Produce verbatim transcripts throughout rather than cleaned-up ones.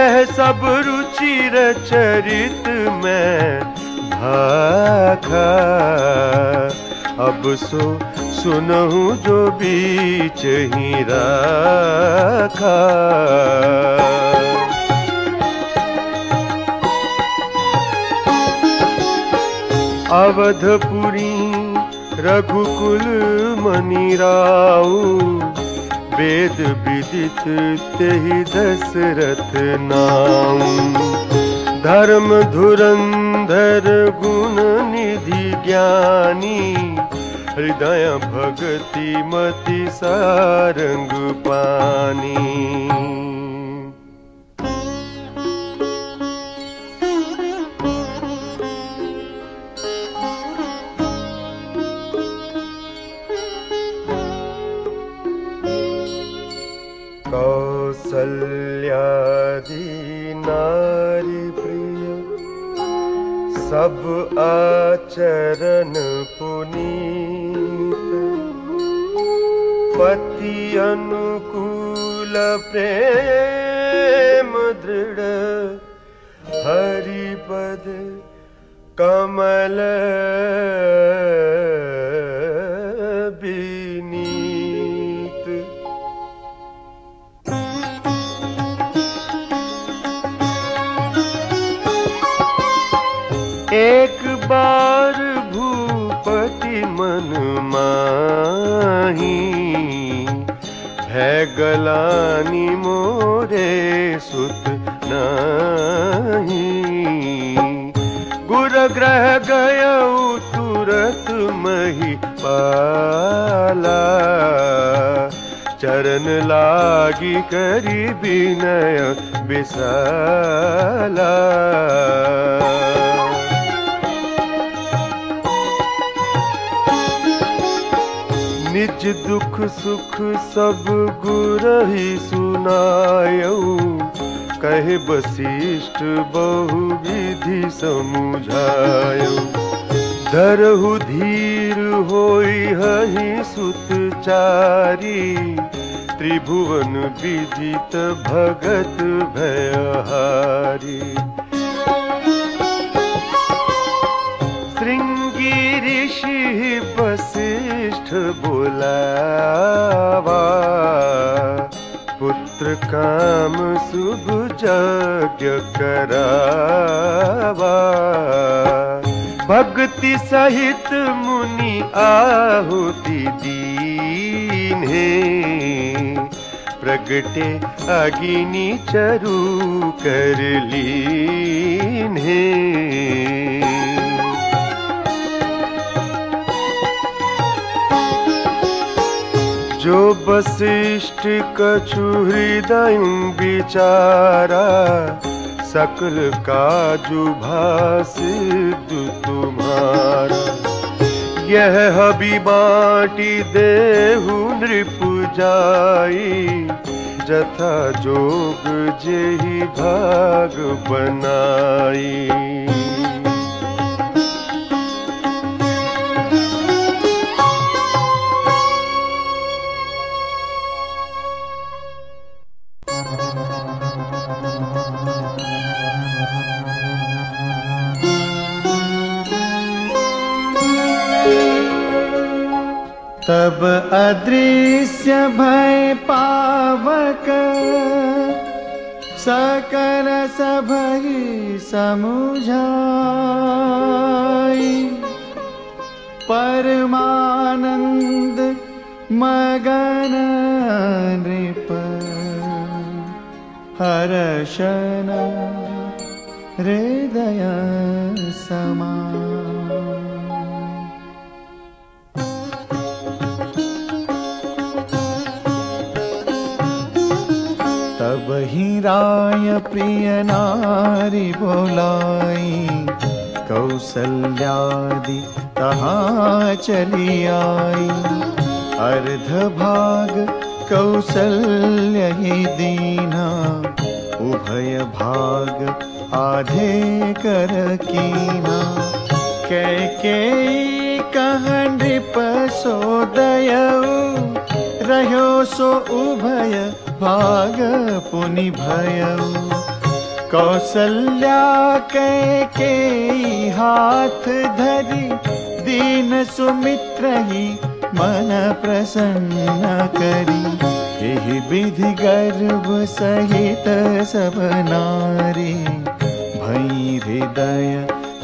यह सब रुचिर चरित में भाखा। अब सो सुनहु जो बीच ही राखा। अवधपुरी रघुकुल मनिराऊ, वेद विदित तेहि दशरथ नाम। धर्म धुरंधर गुण निधि ज्ञानी, हृदय भगति मति सारंग पानी। कौसल्यादि नारी प्रिय, सब आचरण पुनीत। पति अनुकूल प्रेम दृढ़, हरिपद कमल गलानी। मोरे सुत नाही, गुर ग्रह गयऊ तुरत मही पाला। चरण लागी करी विनय बिसाला। निज दुख सुख सब गुर ही सुनायऊ, कहे वशिष्ठ बहु विधि समुझायऊ। धरहु धीर होई हहि सुत चारी, त्रिभुवन विदित भगत भयहारी। श्रृंगी ऋषि वशिष्ठ बोलावा, पुत्र काम शुभ यज्ञ करावा। भक्ति सहित मुनि आहुति दीन्हे, प्रगटे अग्नि चरु कर लीन्हे। जो वशिष्ठ कछु हृदय विचारा, सकल काजु भासिधु तुम्हारा। यह हबि बाटी देहु नृपु जाई, जथा जोग जेहि भाग बनाई। तब अदृश्य भय पावक, सकल सभई समुझाई। परमानंद मगन नृप, हर्षण हृदय समा। वहीं राय प्रिय नारी बोलाई, कौसल्यादि तहां चली आई। अर्ध भाग कौसल्य ही दीना, उभय भाग आधे कर कीना। कह के कहाँ नृप सोदयऊ, रह्यो सो उभय भाग पुनि भयऊ। कौसल्या कह के हाथ धरी, दीन सुमित्र ही मन प्रसन्न करी। एहि विधि गर्भ सहित सब नारी, भई हृदय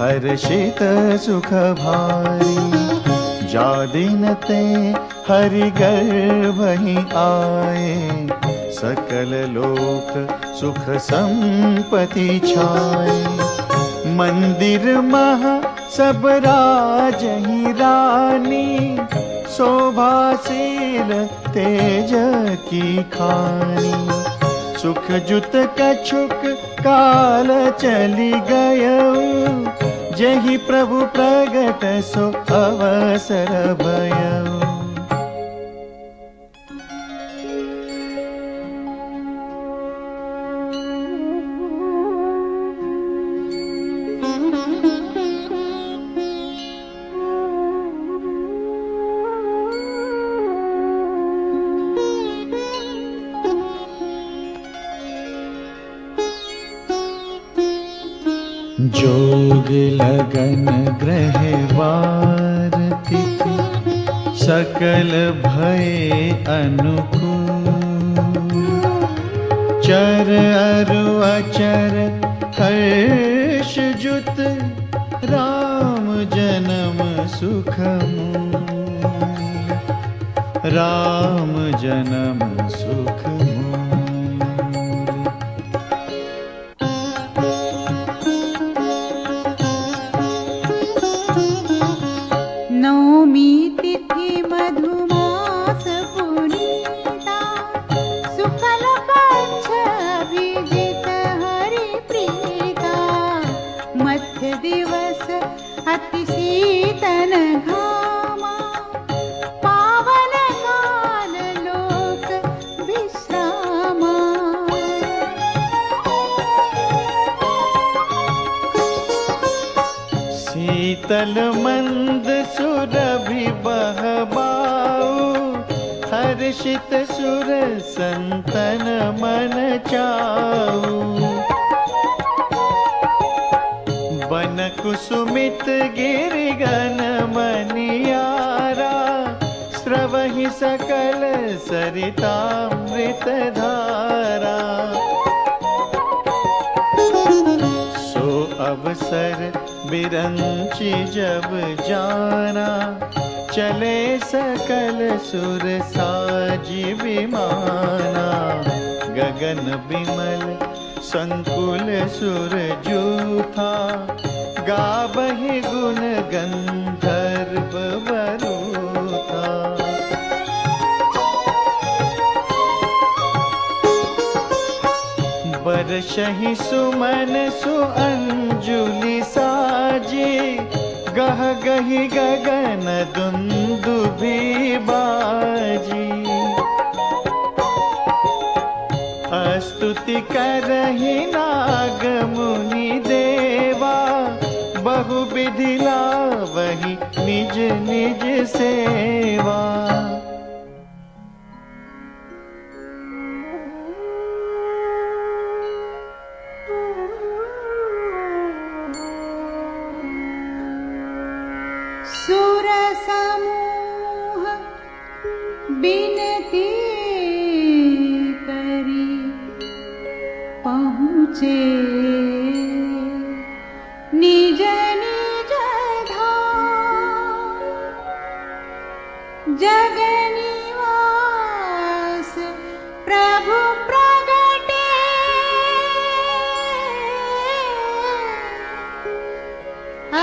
हर्षित सुख भारी। जा दिन ते हरि गर्भहि आए, सकल लोक सुख संपति छाए। मंदिर मह सब राज ही रानी, शोभाशील तेज की खानी। सुख जुत कछुक काल चली गय, जही प्रभु प्रगट सो अवसर भय। जोग लगन ग्रहवार तिथि, सकल भय अनुकूल। चर अरु अचर हर्ष जुत, राम जनम सुखमूल। राम जनम सुखमूल। तल मंद सुरभि बहबाऊ, हर्षित सुर संतन मन चाऊ। बन कुसुमित गिरिगन मनियारा, स्रवहि सकल सरितामृत धारा। सो अवसर बिरंचि जब जाना, चले सकल सुर साजि विमाना। गगन बिमल संकुल सुर जूथा, गावहि गुण गंधर्व बरूथा। बरषहि सुमन सुअंजुलि साजे, गहगहि गगन दुन्दुभि बाजी। स्तुति करहि नाग मुनि देवा, बहु विधि लावहि निज निज सेवा। निज निज धाम, जग निवास प्रभु प्रगटे।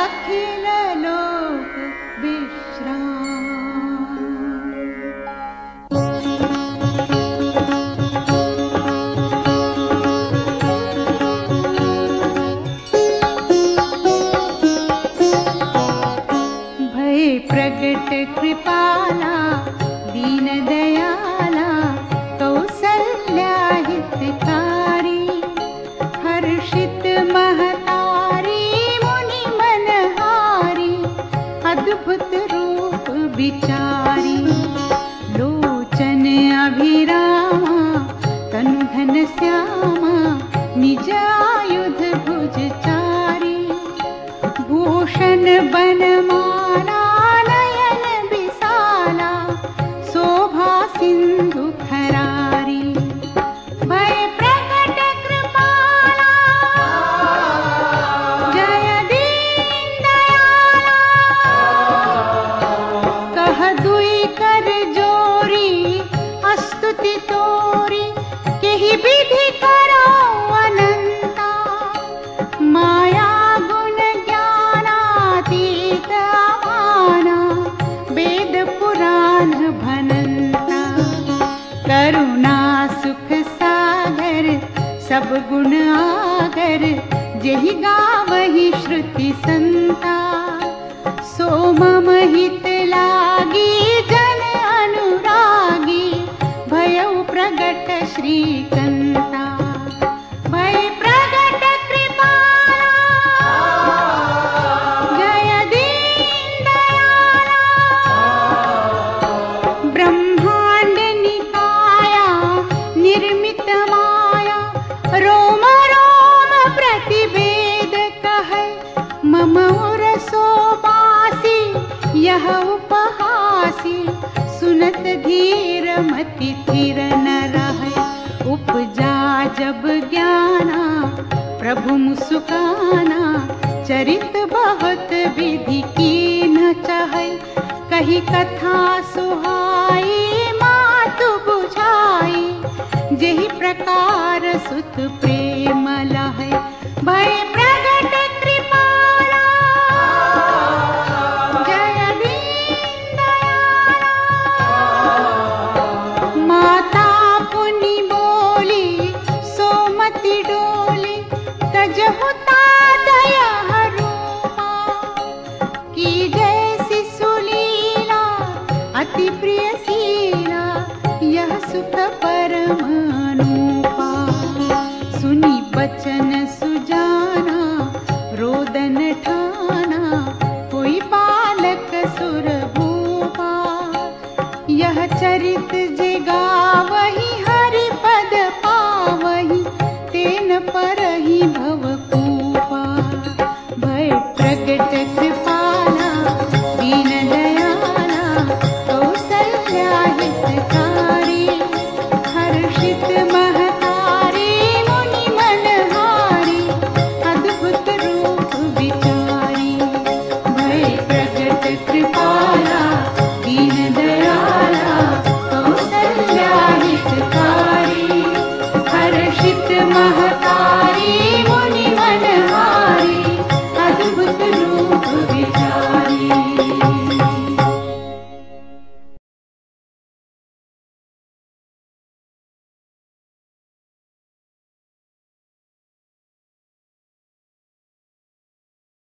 अखिल लोक विश्राम। कृपाला दीन दयाला, कौसल्या हितकारी। हर्षित महतारी, मुनि मनहारी। अद्भुत रूप विचारी, लोचन अभिरामा। तनु घन श्यामा, निजायु अति